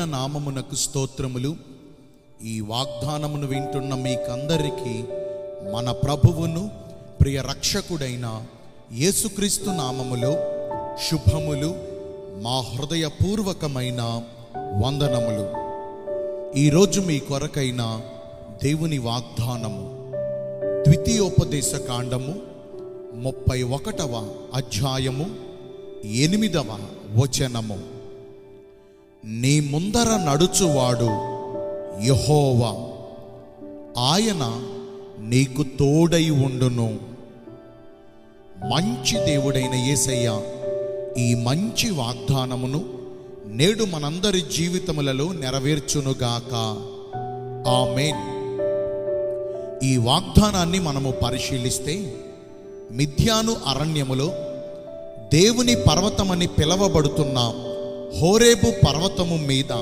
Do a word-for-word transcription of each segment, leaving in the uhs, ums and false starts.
ఘనమైన నామమునకు స్తోత్రములు. ఈ వాగ్దానమును వింటున్న మీకందరికీ మన ప్రభువును ప్రియ రక్షకుడైన యేసుక్రీస్తు నామములో శుభములు, మా హృదయపూర్వకమైన వందనములు. ఈరోజు మీ కొరకైన దేవుని వాగ్దానము ద్వితీయోపదేశ కాండము ముప్పై ఒకటవ అధ్యాయము ఎనిమిదవ వచనము. నీ ముందర నడుచువాడు యెహోవా, ఆయన నీకు తోడై ఉండును. మంచి దేవుడైన యేసయ్య ఈ మంచి వాగ్దానమును నేడు మనందరి జీవితములలో నెరవేర్చునుగాక. ఆమేన్. ఈ వాగ్దానాన్ని మనము పరిశీలిస్తే, మిథ్యాను అరణ్యములో దేవుని పర్వతమని పిలవబడుతున్న హోరేబు పర్వతము మీద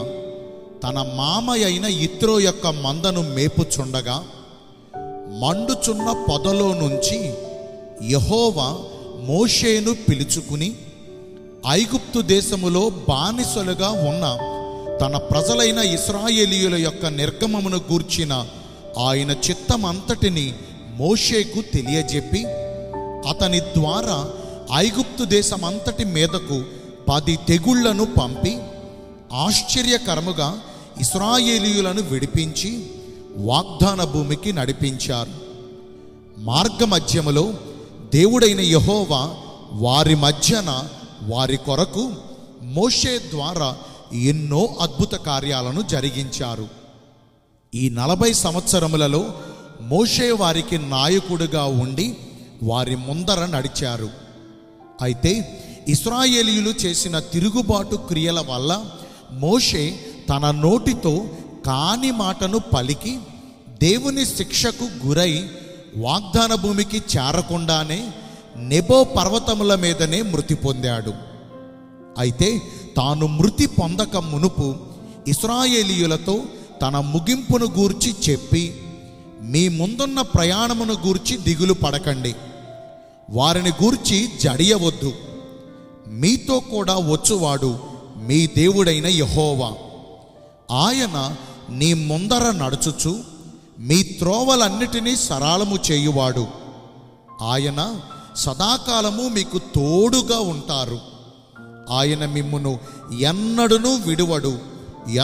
తన మామయ్య అయిన యిత్రో యొక్క మందను మేపుచుండగా మండుచున్న పొదలో నుంచి యెహోవా మోషేను పిలుచుకుని, ఐగుప్తు దేశములో బానిసలుగా ఉన్న తన ప్రజలైన ఇశ్రాయేలీయుల యొక్క నిర్గమమును గూర్చిన ఆయన చిత్తమంతటిని మోషేకు తెలియజెప్పి, అతని ద్వారా ఐగుప్తు దేశమంతటి మీదకు పది తెగుళ్లను పంపి, ఆశ్చర్యకరముగా ఇశ్రాయేలీయులను విడిపించి వాగ్దాన భూమికి నడిపించారు. మార్గ మధ్యములో దేవుడైన యెహోవా వారి మధ్యన వారి కొరకు మోషే ద్వారా ఎన్నో అద్భుత కార్యాలను జరిగించారు. ఈ నలభై సంవత్సరములలో మోషే వారికి నాయకుడుగా ఉండి వారి ముందర నడిచారు. అయితే ఇశ్రాయేలీయులు చేసిన తిరుగుబాటు క్రియల వల్ల మోషే తన నోటితో కాని మాటను పలికి దేవుని శిక్షకు గురై వాగ్దాన భూమికి చేరకుండానే నెబో పర్వతముల మీదనే మృతి పొందాడు. అయితే తాను మృతి పొందక మునుపు ఇశ్రాయేలీయులతో తన ముగింపును గూర్చి చెప్పి, మీ ముందున్న ప్రయాణమును గూర్చి దిగులు పడకండి, వారిని గూర్చి జడియవద్దు, మీతో కూడా వచ్చువాడు మీ దేవుడైన యెహోవా, ఆయన నీ ముందర నడుచుచు మీ త్రోవలన్నిటినీ సరాలము చేయువాడు, ఆయన సదాకాలము మీకు తోడుగా ఉంటారు, ఆయన మిమ్మును ఎన్నడునూ విడువడు,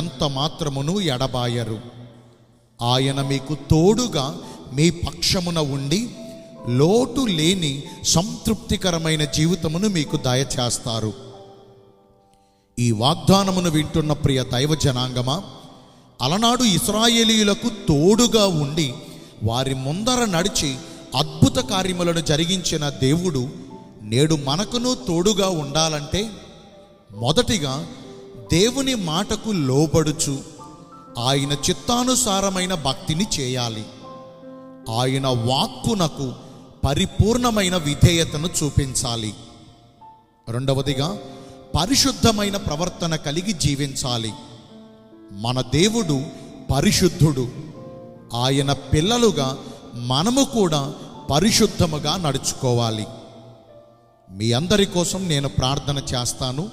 ఎంత మాత్రమును ఎడబాయరు, ఆయన మీకు తోడుగా మీ పక్షమున ఉండి లోటు లేని సంతృప్తికరమైన జీవితమును మీకు దయచేస్తారు. ఈ వాగ్దానమును వింటున్న ప్రియ దైవ జనాంగమా, అలనాడు ఇశ్రాయేలీయులకు తోడుగా ఉండి వారి ముందర నడిచి అద్భుత కార్యములను జరిగించిన దేవుడు నేడు మనకును తోడుగా ఉండాలంటే, మొదటిగా దేవుని మాటకు లోబడుచు ఆయన చిత్తానుసారమైన భక్తిని చేయాలి, ఆయన వాక్కునకు పరిపూర్ణమైన విధేయతను చూపించాలి. రెండవదిగా పరిశుద్ధమైన ప్రవర్తన కలిగి జీవించాలి. మన దేవుడు పరిశుద్ధుడు, ఆయన పిల్లలుగా మనము కూడా పరిశుద్ధముగా నడుచుకోవాలి. మీ అందరి కోసం నేను ప్రార్థన చేస్తాను.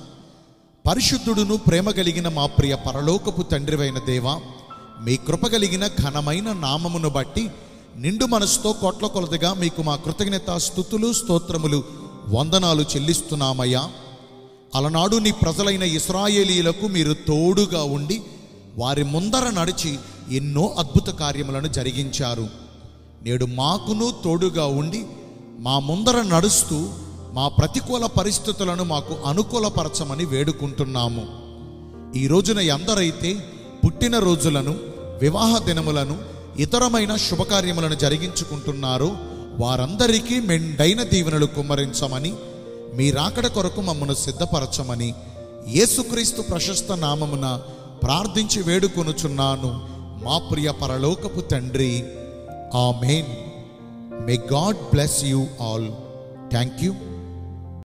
పరిశుద్ధుడును ప్రేమ కలిగిన మా ప్రియ పరలోకపు తండ్రివైన దేవా, మీ కృప కలిగిన ఘనమైన నామమును బట్టి నిండు మనసుతో కోట్ల కొలదిగా మీకు మా కృతజ్ఞత స్తుతులు స్తోత్రములు వందనాలు చెల్లిస్తున్నామయ్యా. అలనాడు నీ ప్రజలైన ఇశ్రాయేలీయులకు మీరు తోడుగా ఉండి వారి ముందర నడిచి ఎన్నో అద్భుత కార్యములను జరిగించారు. నేడు మాకును తోడుగా ఉండి మా ముందర నడుస్తూ మా ప్రతికూల పరిస్థితులను మాకు అనుకూలపరచమని వేడుకుంటున్నాము. ఈ రోజున ఎందరైతే పుట్టినరోజులను, వివాహ దినములను, ఇతరమైన శుభకార్యములను జరిగించుకుంటున్నారో వారందరికీ మెండైన దీవెనలు కుమ్మరించమని, మీ రాకడ కొరకు మమ్మను సిద్ధపరచమని యేసుక్రీస్తు ప్రశస్త నామమున ప్రార్థించి వేడుకొనుచున్నాను మా ప్రియ పరలోకపు తండ్రి. ఆమేన్. May God bless you all. Thank you.